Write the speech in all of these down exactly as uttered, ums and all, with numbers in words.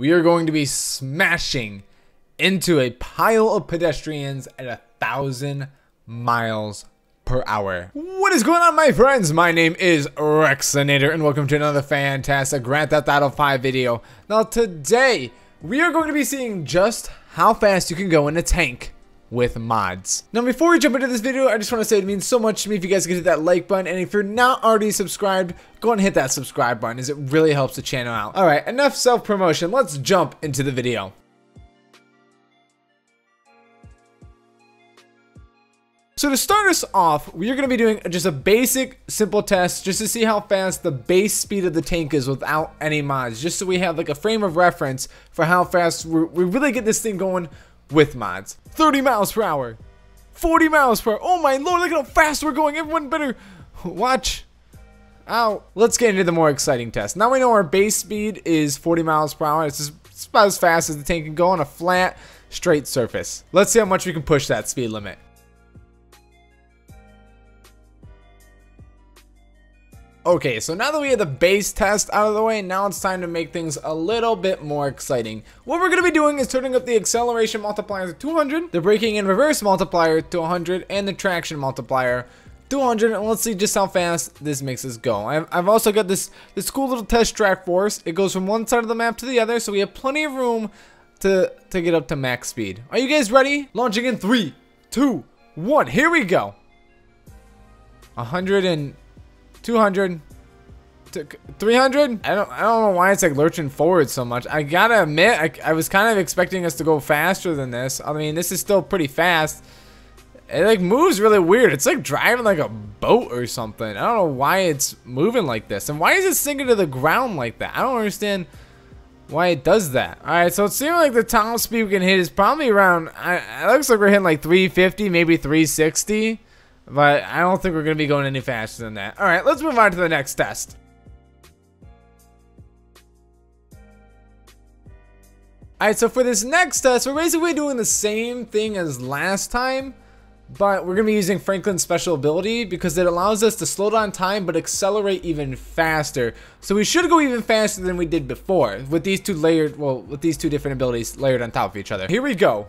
we are going to be smashing into a pile of pedestrians at a thousand miles per hour. What is going on, my friends? My name is Rexinator, and welcome to another fantastic Grand Theft Auto five video. Now today, we are going to be seeing just how fast you can go in a tank with mods. Now before we jump into this video, I just want to say it means so much to me if you guys could hit that like button, and if you're not already subscribed, go and hit that subscribe button as it really helps the channel out. Alright, enough self-promotion, let's jump into the video. So to start us off, we are going to be doing just a basic simple test just to see how fast the base speed of the tank is without any mods, just so we have like a frame of reference for how fast we're, we really get this thing going with mods. thirty miles per hour, forty miles per hour. Oh my lord, look at how fast we're going. Everyone better watch out. Let's get into the more exciting test. Now we know our base speed is forty miles per hour. It's, just, it's about as fast as the tank can go on a flat, straight surface. Let's see how much we can push that speed limit. Okay, so now that we have the base test out of the way, now it's time to make things a little bit more exciting. What we're going to be doing is turning up the acceleration multiplier to two hundred, the braking and reverse multiplier to one hundred, and the traction multiplier to one hundred, and let's see just how fast this makes us go. I've, I've also got this, this cool little test track for us. It goes from one side of the map to the other, so we have plenty of room to, to get up to max speed. Are you guys ready? Launching in three, two, one, here we go. one hundred and... two hundred, three hundred. I don't, I don't know why it's like lurching forward so much. I gotta admit, I, I was kind of expecting us to go faster than this. I mean, this is still pretty fast. It like moves really weird. It's like driving like a boat or something. I don't know why it's moving like this, and why is it sinking to the ground like that? I don't understand why it does that. All right, so it seems like the top speed we can hit is probably around. I, it looks like we're hitting like three fifty, maybe three sixty. But I don't think we're going to be going any faster than that. Alright, let's move on to the next test. Alright, so for this next test, we're basically doing the same thing as last time. But we're going to be using Franklin's special ability because it allows us to slow down time but accelerate even faster. So we should go even faster than we did before with these two layered, well, with these two different abilities layered on top of each other. Here we go.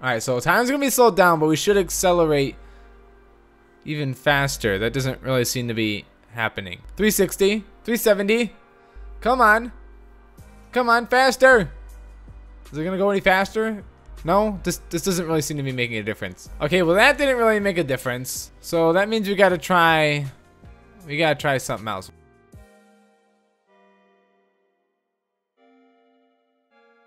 Alright, so time's going to be slowed down, but we should accelerate even faster. That doesn't really seem to be happening. three sixty, three seventy, come on, come on, faster. Is it gonna go any faster? No, this this doesn't really seem to be making a difference. Okay, well that didn't really make a difference, so that means we gotta try we gotta try something else.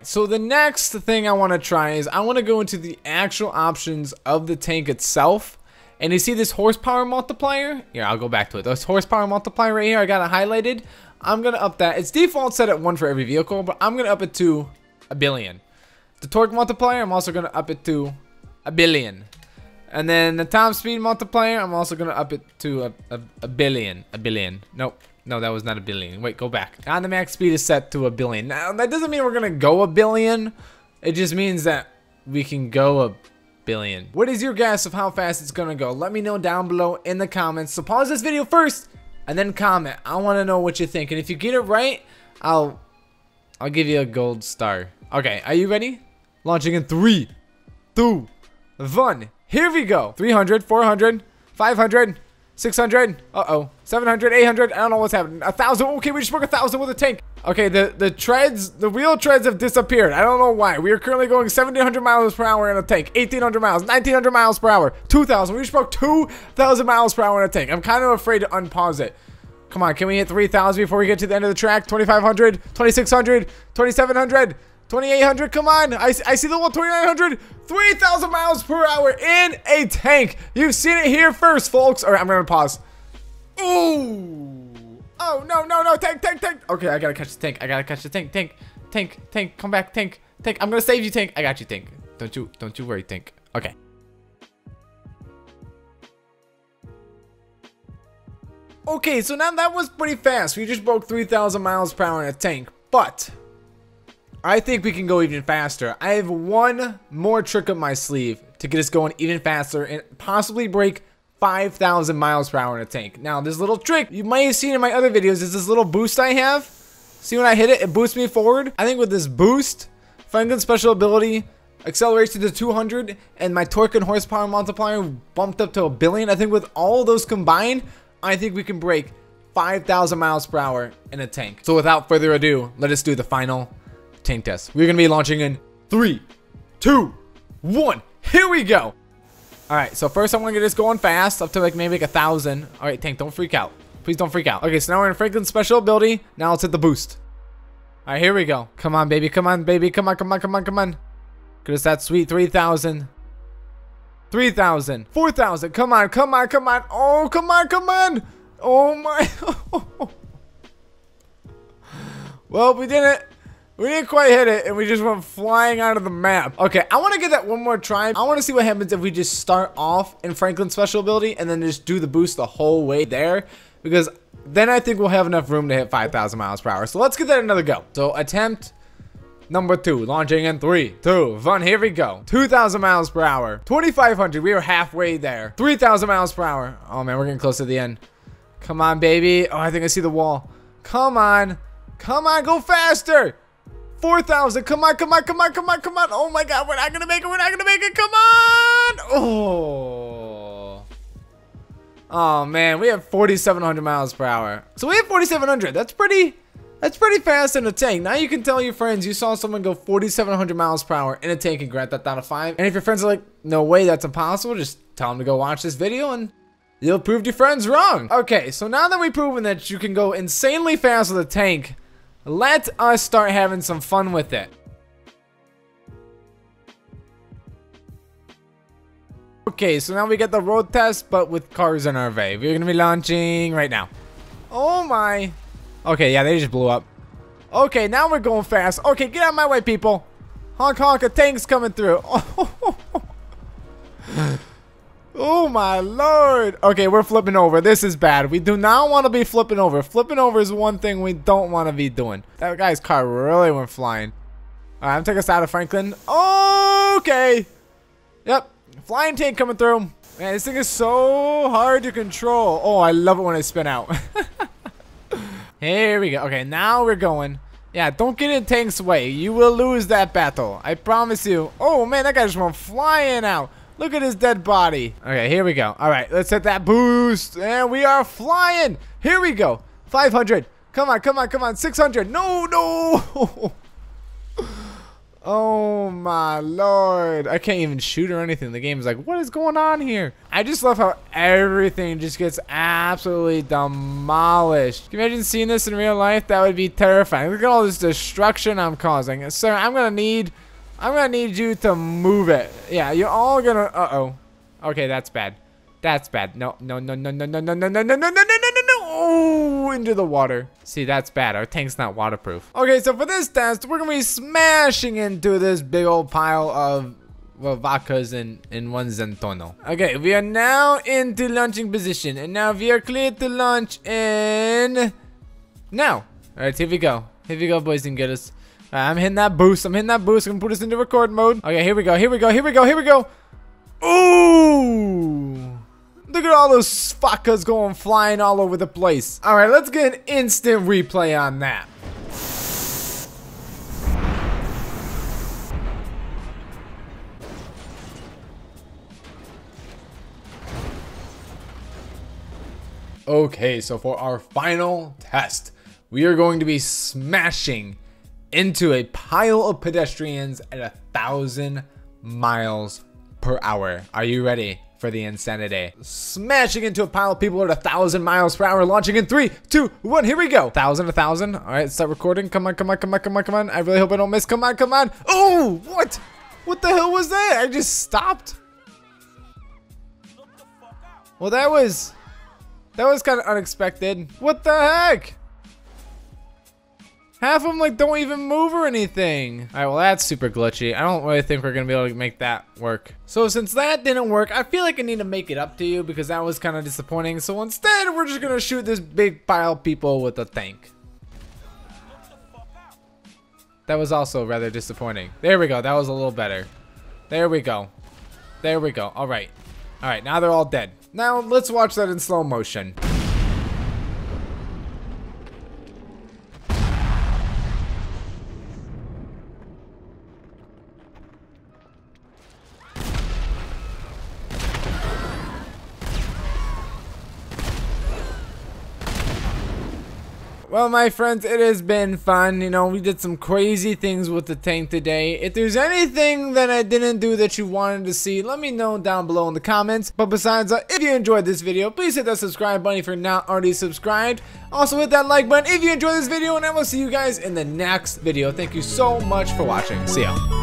So the next thing I want to try is I want to go into the actual options of the tank itself. And you see this horsepower multiplier? Here, I'll go back to it. This horsepower multiplier right here, I got it highlighted. I'm going to up that. It's default set at one for every vehicle, but I'm going to up it to a billion. The torque multiplier, I'm also going to up it to a billion. And then the top speed multiplier, I'm also going to up it to a, a, a billion. A billion. Nope. No, that was not a billion. Wait, go back. On the max speed is set to a billion. Now, that doesn't mean we're going to go a billion. It just means that we can go a billion. What is your guess of how fast it's gonna go? Let me know down below in the comments. So pause this video first and then comment. I want to know what you think, and if you get it right, I'll I'll give you a gold star. Okay, are you ready? Launching in three, two, one, here we go. three hundred, four hundred, five hundred, six hundred, uh-oh, seven hundred, eight hundred, I don't know what's happening. A thousand. Okay, we just broke a thousand with a tank. Okay, the, the treads, the wheel treads have disappeared. I don't know why. We are currently going seventeen hundred miles per hour in a tank, eighteen hundred miles, nineteen hundred miles per hour, two thousand. We just broke two thousand miles per hour in a tank. I'm kind of afraid to unpause it. Come on, can we hit three thousand before we get to the end of the track? twenty-five hundred, twenty-six hundred, twenty-seven hundred, twenty-eight hundred, come on. I, I see the wall, twenty-nine hundred, three thousand miles per hour in a tank. You've seen it here first, folks. All right, I'm going to pause. Ooh. Oh, no, no, no, tank, tank, tank. Okay, I gotta catch the tank. I gotta catch the tank, tank, tank, tank. Come back, tank, tank. I'm gonna save you, tank. I got you, tank. Don't you, don't you worry, tank. Okay. Okay, so now that was pretty fast. We just broke three thousand miles per hour in a tank, but I think we can go even faster. I have one more trick up my sleeve to get us going even faster and possibly break five thousand miles per hour in a tank. Now, this little trick you might have seen in my other videos is this little boost I have. See, when I hit it, it boosts me forward. I think with this boost, Franklin's special ability accelerates to two hundred, and my torque and horsepower multiplier bumped up to a billion. I think with all those combined, I think we can break five thousand miles per hour in a tank. So without further ado, let us do the final tank test. We're gonna be launching in three, two, one. Here we go. All right, so first I'm gonna get this going fast up to like maybe like a thousand. All right, tank, don't freak out. Please don't freak out. Okay, so now we're in Franklin's special ability. Now let's hit the boost. All right, here we go. Come on, baby. Come on, baby. Come on, come on, come on, come on. Get us that sweet three thousand. three thousand. four thousand. Come on, come on, come on. Oh, come on, come on. Oh my. Well, we did it. We didn't quite hit it, and we just went flying out of the map. Okay, I want to get that one more try. I want to see what happens if we just start off in Franklin's special ability and then just do the boost the whole way there, because then I think we'll have enough room to hit five thousand miles per hour. So let's give that another go. So attempt number two, launching in three, two, one. Here we go. two thousand miles per hour. twenty-five hundred. We are halfway there. three thousand miles per hour. Oh man, we're getting close to the end. Come on, baby. Oh, I think I see the wall. Come on. Come on, go faster. four thousand. Come on, come on, come on, come on, come on. Oh my God, we're not going to make it. We're not going to make it. Come on. Oh. Oh man, we have forty-seven hundred miles per hour. So we have forty-seven hundred. That's pretty, that's pretty fast in a tank. Now you can tell your friends you saw someone go forty-seven hundred miles per hour in a tank in Grand Theft Auto five. And if your friends are like, no way, that's impossible, just tell them to go watch this video and you'll prove your friends wrong. Okay, so now that we've proven that you can go insanely fast with a tank, let us start having some fun with it. Okay, so now we get the road test, but with cars in our way. We're gonna be launching right now. Oh my. Okay, yeah, they just blew up. Okay, now we're going fast. Okay, get out of my way, people. Honk, honk, a tank's coming through. Oh my Lord. Okay, we're flipping over. This is bad. We do not want to be flipping over. Flipping over is one thing we don't want to be doing. That guy's car really went flying. All right, I'm taking us out of Franklin. Okay. Yep. Flying tank coming through. Man, this thing is so hard to control. Oh, I love it when I spin out. Here we go. Okay, now we're going. Yeah, don't get in tank's way. You will lose that battle. I promise you. Oh man, that guy just went flying out. Look at his dead body. Okay, here we go. All right, let's hit that boost. And we are flying. Here we go. five hundred. Come on, come on, come on. six hundred. No, no. Oh, my Lord. I can't even shoot or anything. The game is like, what is going on here? I just love how everything just gets absolutely demolished. Can you imagine seeing this in real life? That would be terrifying. Look at all this destruction I'm causing. Sir, I'm going to need... I'm gonna need you to move it. Yeah, you're all gonna. Uh oh. Okay, that's bad. That's bad. No, no, no, no, no, no, no, no, no, no, no, no, no, no, no. Oh, into the water. See, that's bad. Our tank's not waterproof. Okay, so for this test, we're gonna be smashing into this big old pile of well, vodkas and and one Zentono. Okay, we are now into launching position, and now we are clear to launch in. Now, all right, here we go. Here we go, boys and girls. I'm hitting that boost. I'm hitting that boost. I'm gonna put us into record mode. Okay, here we go. Here we go. Here we go. Here we go. Ooh! Look at all those fuckers going flying all over the place. All right, let's get an instant replay on that. Okay, so for our final test, we are going to be smashing into a pile of pedestrians at a thousand miles per hour. Are you ready for the insanity? Smashing into a pile of people at a thousand miles per hour, launching in three, two, one, here we go. Thousand, a thousand. All right, start recording. Come on, come on, come on, come on, come on. I really hope I don't miss. Come on, come on. Oh, what? What the hell was that? I just stopped. Well, that was, that was kind of unexpected. What the heck? Half of them like don't even move or anything. All right, well that's super glitchy. I don't really think we're gonna be able to make that work. So since that didn't work, I feel like I need to make it up to you because that was kind of disappointing. So instead, we're just gonna shoot this big pile of people with a tank. That was also rather disappointing. There we go, that was a little better. There we go, there we go, all right. All right, now they're all dead. Now let's watch that in slow motion. Well, my friends, it has been fun. You know, we did some crazy things with the tank today. If there's anything that I didn't do that you wanted to see, let me know down below in the comments. But besides that, if you enjoyed this video, please hit that subscribe button if you're not already subscribed. Also hit that like button if you enjoyed this video, and I will see you guys in the next video. Thank you so much for watching. See ya.